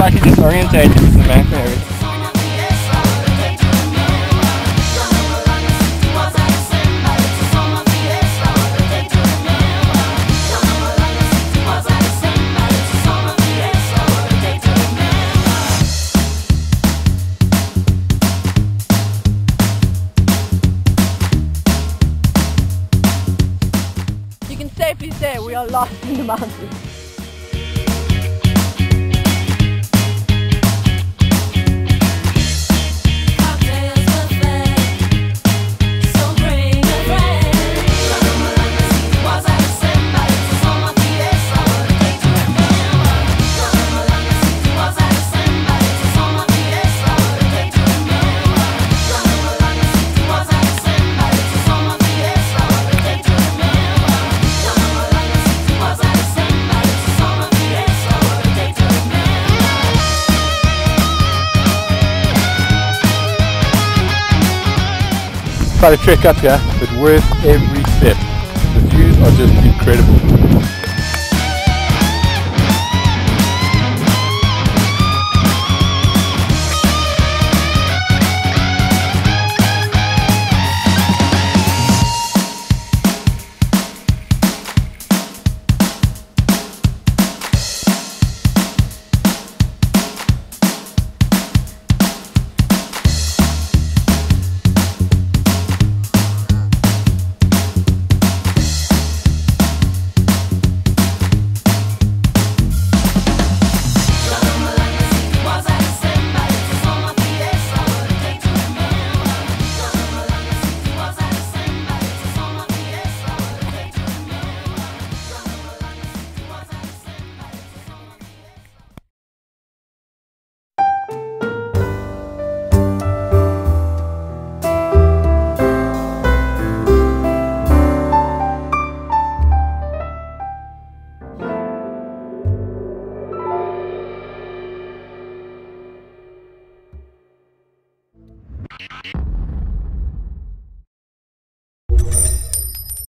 fucking disorientated with the map and everything. You can safely say we are lost in the mountains. Quite a trek up here, but worth every step. The views are just incredible.